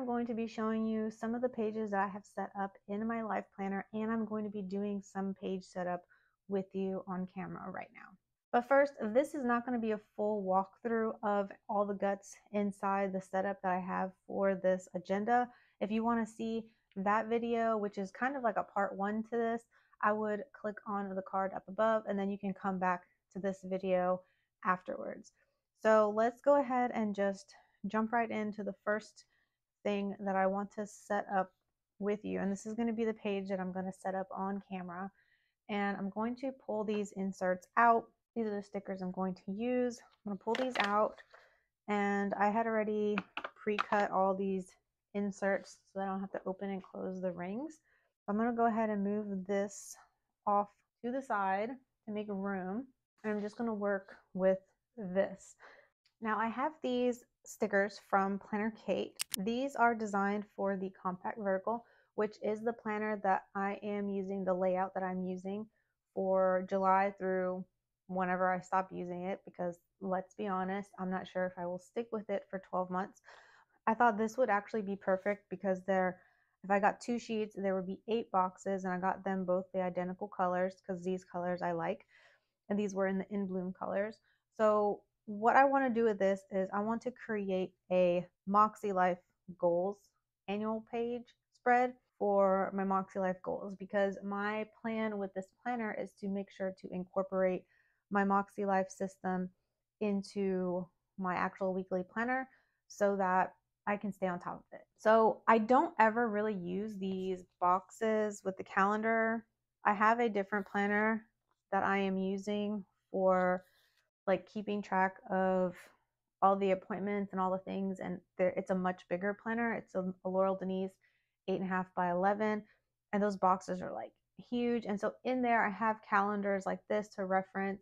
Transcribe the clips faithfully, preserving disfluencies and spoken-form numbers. I'm going to be showing you some of the pages that I have set up in my life planner, and I'm going to be doing some page setup with you on camera right now. But first, this is not going to be a full walkthrough of all the guts inside the setup that I have for this agenda. If you want to see that video, which is kind of like a part one to this, I would click on the card up above, and then you can come back to this video afterwards. So let's go ahead and just jump right into the first thing that I want to set up with you. And this is going to be the page that I'm going to set up on camera. And I'm going to pull these inserts out. These are the stickers I'm going to use. I'm going to pull these out. And I had already pre-cut all these inserts so I don't have to open and close the rings. I'm going to go ahead and move this off to the side to make room. And I'm just going to work with this. Now I have these stickers from Planner Kate. These are designed for the Compact Vertical, which is the planner that I am using, the layout that I'm using for July through whenever I stop using it, because let's be honest, I'm not sure if I will stick with it for twelve months. I thought this would actually be perfect because there, if I got two sheets, there would be eight boxes, and I got them both the identical colors because these colors I like, and these were in the In Bloom colors. So what I want to do with this is I want to create a Moxie Life goals annual page spread for my Moxie Life goals, because my plan with this planner is to make sure to incorporate my Moxie Life system into my actual weekly planner so that I can stay on top of it. So I don't ever really use these boxes with the calendar. I have a different planner that I am using for like keeping track of all the appointments and all the things, and there, it's a much bigger planner. It's a, a Laurel Denise eight and a half by eleven, and those boxes are like huge. And so in there I have calendars like this to reference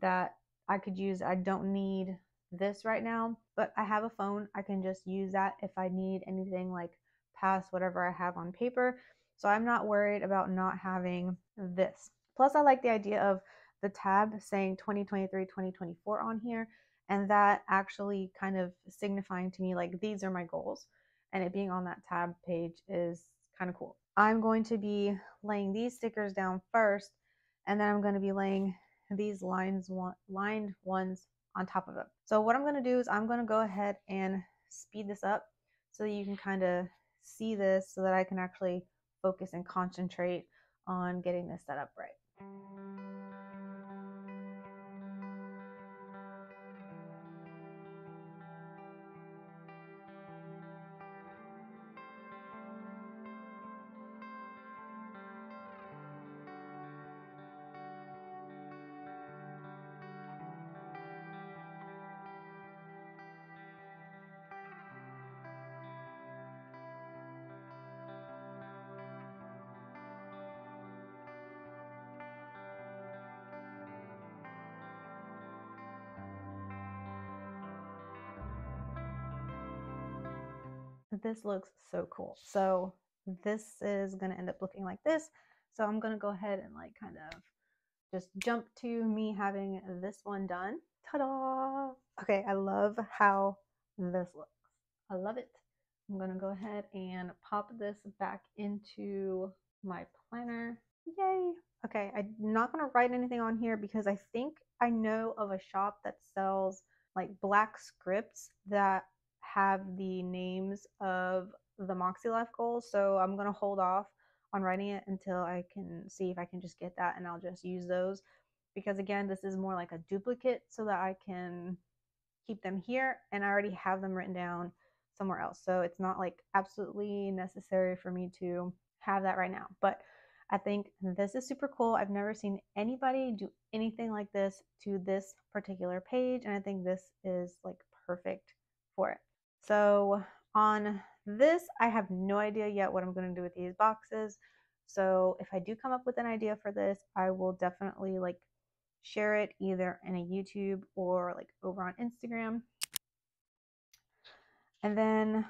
that I could use. I don't need this right now, but I have a phone. I can just use that if I need anything like past whatever I have on paper. So I'm not worried about not having this. Plus I like the idea of the tab saying twenty twenty-three, twenty twenty-four on here, and that actually kind of signifying to me like these are my goals, and it being on that tab page is kind of cool. I'm going to be laying these stickers down first, and then I'm going to be laying these lines one, lined ones on top of them. So what I'm going to do is I'm going to go ahead and speed this up so that you can kind of see this, so that I can actually focus and concentrate on getting this set up right. This looks so cool. So this is going to end up looking like this. So I'm going to go ahead and like kind of just jump to me having this one done. Ta-da! Okay, I love how this looks. I love it. I'm going to go ahead and pop this back into my planner. Yay! Okay, I'm not going to write anything on here because I think I know of a shop that sells like black scripts that have the names of the Moxie Life goals, so I'm gonna hold off on writing it until I can see if I can just get that, and I'll just use those, because again this is more like a duplicate so that I can keep them here, and I already have them written down somewhere else, so it's not like absolutely necessary for me to have that right now. But I think this is super cool. I've never seen anybody do anything like this to this particular page, and I think this is like perfect for it. So on this, I have no idea yet what I'm going to do with these boxes. So if I do come up with an idea for this, I will definitely like share it either in a YouTube or like over on Instagram. And then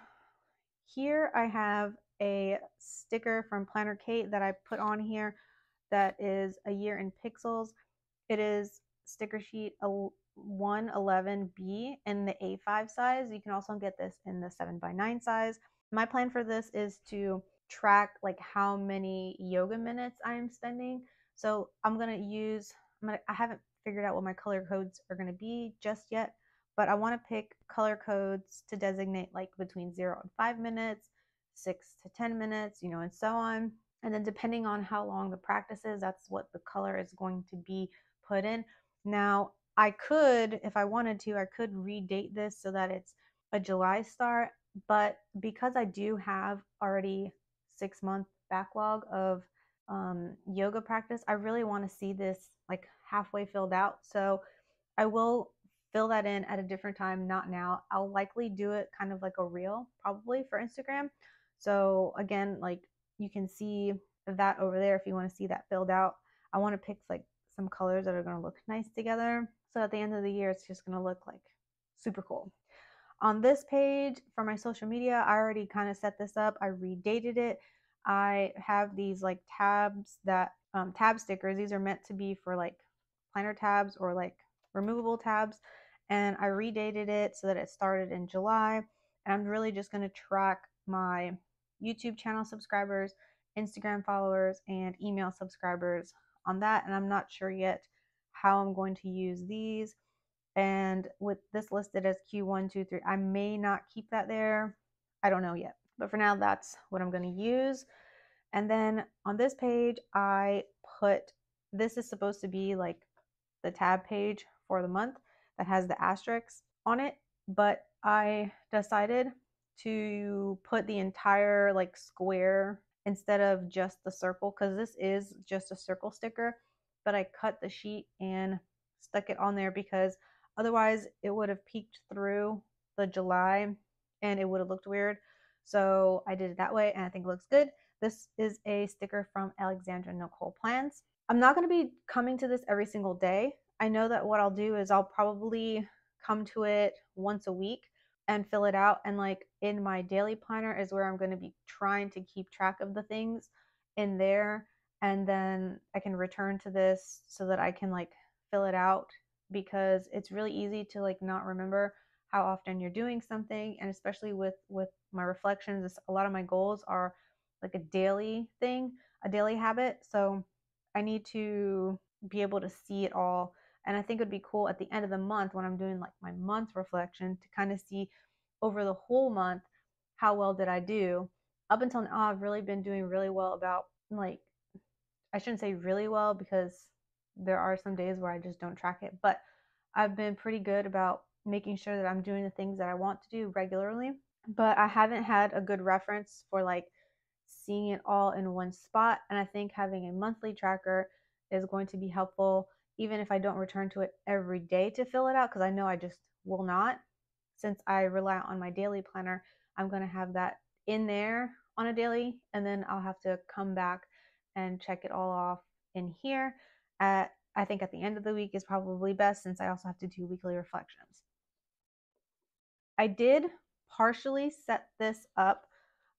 here I have a sticker from Planner Kate that I put on here that is a year in pixels. It is sticker sheet one eleven B in the A five size. You can also get this in the seven by nine size. My plan for this is to track like how many yoga minutes I am spending. So I'm going to use, I'm gonna, I haven't figured out what my color codes are going to be just yet, but I want to pick color codes to designate like between zero and five minutes, six to ten minutes, you know, and so on. And then depending on how long the practice is, that's what the color is going to be put in. Now I could, if I wanted to, I could redate this so that it's a July start, but because I do have already six month backlog of um, yoga practice, I really want to see this like halfway filled out. So I will fill that in at a different time, not now. I'll likely do it kind of like a reel probably for Instagram. So again, like you can see that over there if you want to see that filled out. I want to pick like some colors that are going to look nice together. So at the end of the year, it's just going to look like super cool. On this page for my social media, I already kind of set this up. I redated it. I have these like tabs that, um, tab stickers. These are meant to be for like planner tabs or like removable tabs. And I redated it so that it started in July. And I'm really just going to track my YouTube channel subscribers, Instagram followers, and email subscribers on that. And I'm not sure yet how I'm going to use these. And with this listed as Q one, two, three, I may not keep that there. I don't know yet, but for now, that's what I'm going to use. And then on this page, I put, this is supposed to be like the tab page for the month that has the asterisks on it, but I decided to put the entire like square instead of just the circle, because this is just a circle sticker, but I cut the sheet and stuck it on there because otherwise it would have peeked through the July and it would have looked weird. So I did it that way and I think it looks good. This is a sticker from Alexandra Nicole Plants. I'm not going to be coming to this every single day. I know that what I'll do is I'll probably come to it once a week and fill it out. And like in my daily planner is where I'm going to be trying to keep track of the things in there. And then I can return to this so that I can like fill it out, because it's really easy to like not remember how often you're doing something. And especially with with my reflections, a lot of my goals are like a daily thing, a daily habit. So I need to be able to see it all. And I think it'd be cool at the end of the month when I'm doing like my month reflection to kind of see over the whole month, how well did I do? Up until now, I've really been doing really well about like, I shouldn't say really well because there are some days where I just don't track it, but I've been pretty good about making sure that I'm doing the things that I want to do regularly, but I haven't had a good reference for like seeing it all in one spot. And I think having a monthly tracker is going to be helpful, even if I don't return to it every day to fill it out, because I know I just will not. Since I rely on my daily planner, I'm going to have that in there on a daily, and then I'll have to come back and check it all off in here. At, I think at the end of the week is probably best, since I also have to do weekly reflections. I did partially set this up.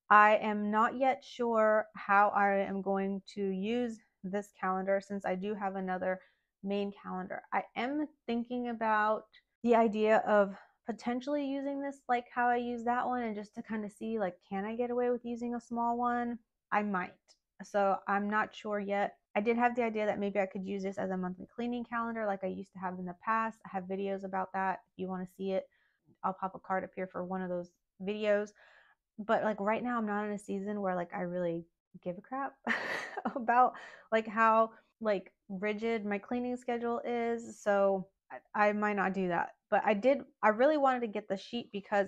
I am not yet sure how I am going to use this calendar, since I do have another main calendar. I am thinking about the idea of potentially using this like how I use that one, and just to kind of see like, can I get away with using a small one? I might. So I'm not sure yet. I did have the idea that maybe I could use this as a monthly cleaning calendar like I used to have in the past. I have videos about that. If you want to see it, I'll pop a card up here for one of those videos. But like right now, I'm not in a season where like I really give a crap about like how like rigid my cleaning schedule is. So I, I might not do that. But I did, I really wanted to get the sheet because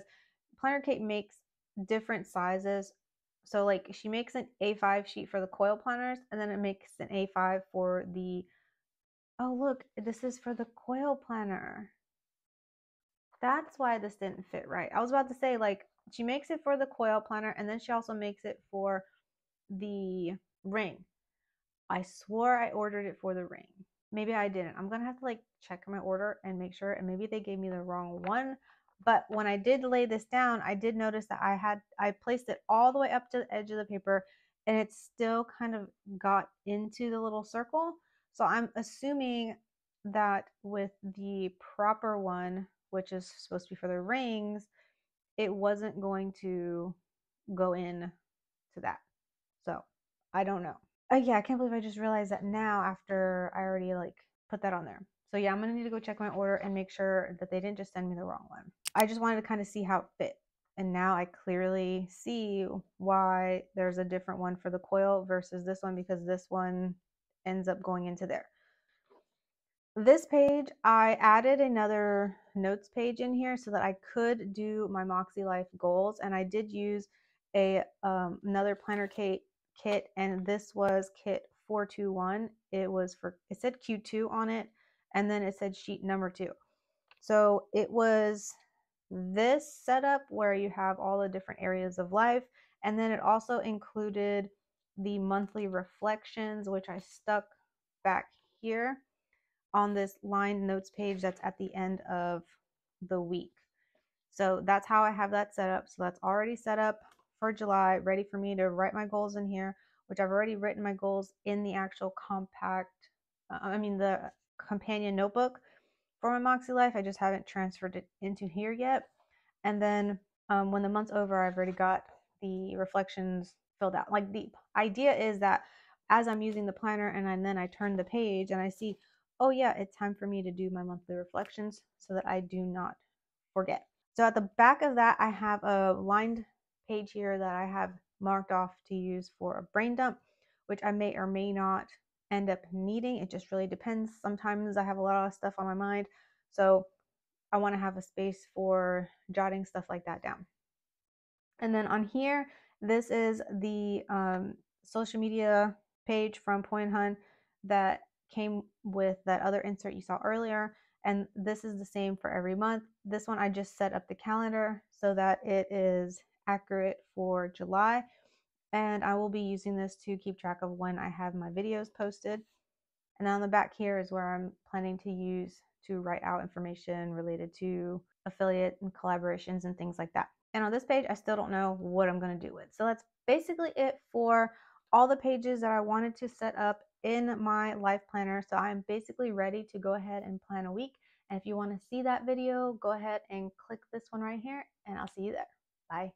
Planner Kate makes different sizes. So like she makes an A five sheet for the coil planners, and then it makes an A five for the, oh look, this is for the coil planner. That's why this didn't fit right. I was about to say like she makes it for the coil planner, and then she also makes it for the ring. I swore I ordered it for the ring. Maybe I didn't. I'm going to have to like check my order and make sure, and maybe they gave me the wrong one. But when I did lay this down, I did notice that I had, I placed it all the way up to the edge of the paper, and it still kind of got into the little circle. So I'm assuming that with the proper one, which is supposed to be for the rings, it wasn't going to go in to that. So I don't know. Oh yeah, I can't believe I just realized that now after I already like put that on there. So yeah, I'm gonna need to go check my order and make sure that they didn't just send me the wrong one. I just wanted to kind of see how it fit. And now I clearly see why there's a different one for the coil versus this one, because this one ends up going into there. This page, I added another notes page in here so that I could do my Moxie Life goals. And I did use a um, another Planner Kate kit, and this was kit four two one. It was for, it said Q two on it, and then it said sheet number two. So it was this setup where you have all the different areas of life, and then it also included the monthly reflections, which I stuck back here on this lined notes page that's at the end of the week. So that's how I have that set up. So that's already set up for July, ready for me to write my goals in here, which I've already written my goals in the actual compact uh, I mean the companion notebook for my Moxie Life. I just haven't transferred it into here yet. And then um, when the month's over, I've already got the reflections filled out. Like, the idea is that as I'm using the planner and, I, and then I turn the page and I see, oh yeah, it's time for me to do my monthly reflections so that I do not forget. So at the back of that, I have a lined page here that I have marked off to use for a brain dump, which I may or may not end up needing. It just really depends. Sometimes I have a lot of stuff on my mind, so I want to have a space for jotting stuff like that down. And then on here, this is the um, social media page from Point Hun that came with that other insert you saw earlier, and this is the same for every month. This one I just set up the calendar so that it is accurate for July, and I will be using this to keep track of when I have my videos posted. And on the back here is where I'm planning to use to write out information related to affiliate and collaborations and things like that. And on this page, I still don't know what I'm going to do with. So that's basically it for all the pages that I wanted to set up in my life planner. So I'm basically ready to go ahead and plan a week. And if you want to see that video, go ahead and click this one right here, and I'll see you there. Bye.